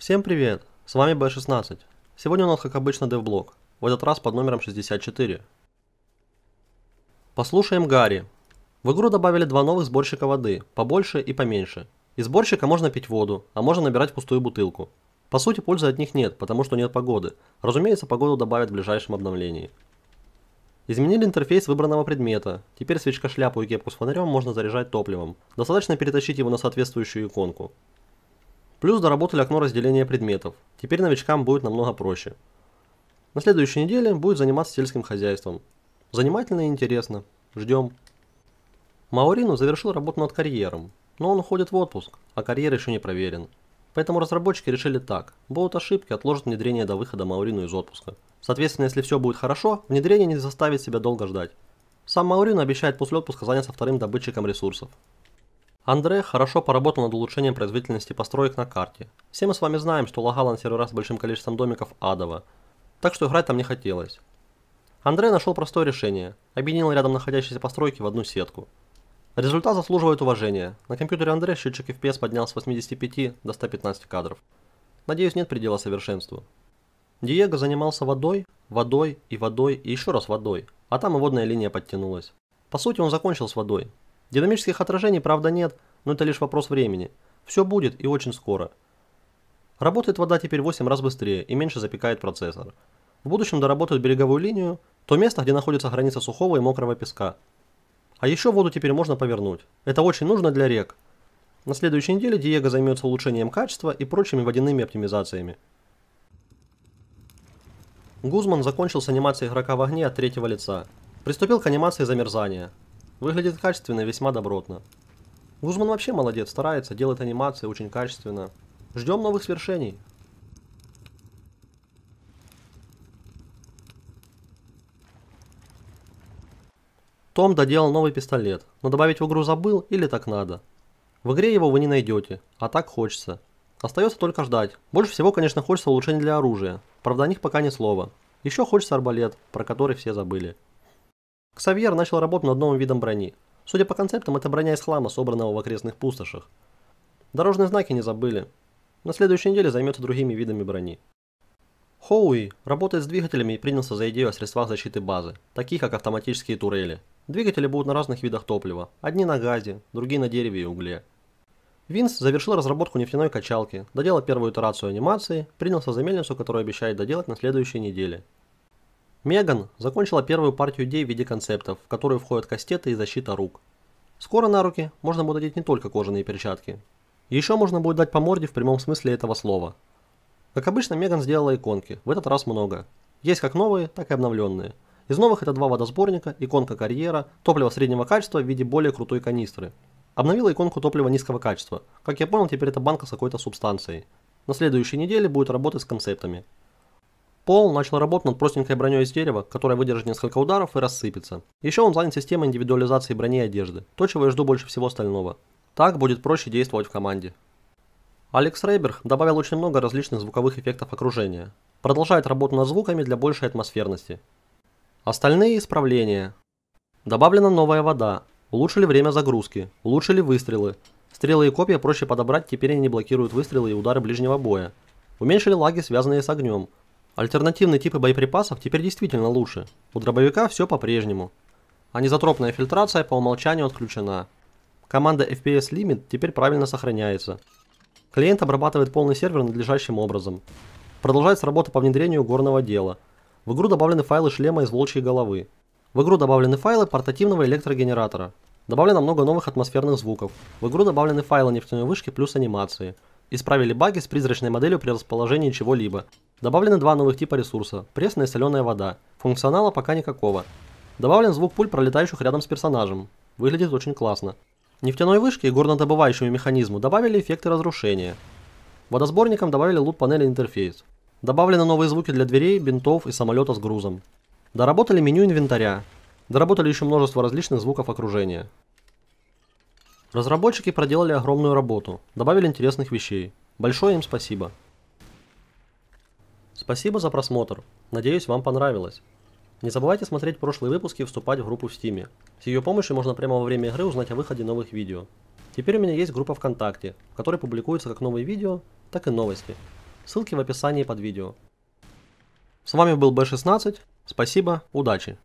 Всем привет, с вами B16. Сегодня у нас, как обычно, дев-блог, в этот раз под номером 64. Послушаем Гарри. В игру добавили два новых сборщика воды, побольше и поменьше. Из сборщика можно пить воду, а можно набирать пустую бутылку. По сути, пользы от них нет, потому что нет погоды. Разумеется, погоду добавят в ближайшем обновлении. Изменили интерфейс выбранного предмета. Теперь свечка-шляпу и кепку с фонарем можно заряжать топливом. Достаточно перетащить его на соответствующую иконку. Плюс доработали окно разделения предметов. Теперь новичкам будет намного проще. На следующей неделе будет заниматься сельским хозяйством. Занимательно и интересно. Ждем. Маурино завершил работу над карьером, но он уходит в отпуск, а карьер еще не проверен. Поэтому разработчики решили так. Будут ошибки, отложат внедрение до выхода Маурино из отпуска. Соответственно, если все будет хорошо, внедрение не заставит себя долго ждать. Сам Маурино обещает после отпуска заняться вторым добытчиком ресурсов. Андре хорошо поработал над улучшением производительности построек на карте. Все мы с вами знаем, что Лагалан сервера с большим количеством домиков адово, так что играть там не хотелось. Андре нашел простое решение, объединил рядом находящиеся постройки в одну сетку. Результат заслуживает уважения. На компьютере Андре счетчик FPS поднял с 85 до 115 кадров. Надеюсь, нет предела совершенству. Диего занимался водой, водой и водой и еще раз водой, а там и водная линия подтянулась. По сути, он закончил с водой. Динамических отражений, правда, нет, но это лишь вопрос времени. Все будет и очень скоро. Работает вода теперь 8 раз быстрее и меньше запекает процессор. В будущем доработают береговую линию, то место, где находится граница сухого и мокрого песка. А еще воду теперь можно повернуть. Это очень нужно для рек. На следующей неделе Диего займется улучшением качества и прочими водяными оптимизациями. Гузман закончил с анимацией игрока в огне от третьего лица. Приступил к анимации замерзания. Выглядит качественно и весьма добротно. Гузман вообще молодец, старается, делает анимации очень качественно. Ждем новых свершений. Том доделал новый пистолет, но добавить в игру забыл или так надо. В игре его вы не найдете, а так хочется. Остается только ждать. Больше всего, конечно, хочется улучшений для оружия. Правда, о них пока ни слова. Еще хочется арбалет, про который все забыли. Ксавьер начал работу над новым видом брони. Судя по концептам, это броня из хлама, собранного в окрестных пустошах. Дорожные знаки не забыли. На следующей неделе займется другими видами брони. Хоуи работает с двигателями и принялся за идею о средствах защиты базы, таких как автоматические турели. Двигатели будут на разных видах топлива, одни на газе, другие на дереве и угле. Винс завершил разработку нефтяной качалки, доделал первую итерацию анимации, принялся за мельницу, которую обещает доделать на следующей неделе. Меган закончила первую партию идей в виде концептов, в которую входят кастеты и защита рук. Скоро на руки можно будет одеть не только кожаные перчатки. Еще можно будет дать по морде в прямом смысле этого слова. Как обычно, Меган сделала иконки, в этот раз много. Есть как новые, так и обновленные. Из новых это два водосборника, иконка карьера, топливо среднего качества в виде более крутой канистры. Обновила иконку топлива низкого качества. Как я понял, теперь это банка с какой-то субстанцией. На следующей неделе будет работать с концептами. Пол начал работу над простенькой броней из дерева, которая выдержит несколько ударов и рассыпется. Еще он занят системой индивидуализации брони и одежды, то, чего я жду больше всего остального. Так будет проще действовать в команде. Алекс Рейберг добавил очень много различных звуковых эффектов окружения. Продолжает работу над звуками для большей атмосферности. Остальные исправления. Добавлена новая вода, улучшили время загрузки, улучшили выстрелы. Стрелы и копья проще подобрать, теперь они не блокируют выстрелы и удары ближнего боя. Уменьшили лаги, связанные с огнем. Альтернативные типы боеприпасов теперь действительно лучше. У дробовика все по-прежнему. Анизотропная фильтрация по умолчанию отключена. Команда FPS Limit теперь правильно сохраняется. Клиент обрабатывает полный сервер надлежащим образом. Продолжается работа по внедрению горного дела. В игру добавлены файлы шлема из волчьей головы. В игру добавлены файлы портативного электрогенератора. Добавлено много новых атмосферных звуков. В игру добавлены файлы нефтяной вышки плюс анимации. Исправили баги с призрачной моделью при расположении чего-либо. Добавлены два новых типа ресурса – пресная и соленая вода. Функционала пока никакого. Добавлен звук пуль, пролетающих рядом с персонажем. Выглядит очень классно. Нефтяной вышке и горнодобывающему механизму добавили эффекты разрушения. Водосборникам добавили лут-панели интерфейс. Добавлены новые звуки для дверей, бинтов и самолета с грузом. Доработали меню инвентаря. Доработали еще множество различных звуков окружения. Разработчики проделали огромную работу, добавили интересных вещей. Большое им спасибо. Спасибо за просмотр. Надеюсь, вам понравилось. Не забывайте смотреть прошлые выпуски и вступать в группу в Steam. С ее помощью можно прямо во время игры узнать о выходе новых видео. Теперь у меня есть группа ВКонтакте, в которой публикуются как новые видео, так и новости. Ссылки в описании под видео. С вами был B16. Спасибо, удачи!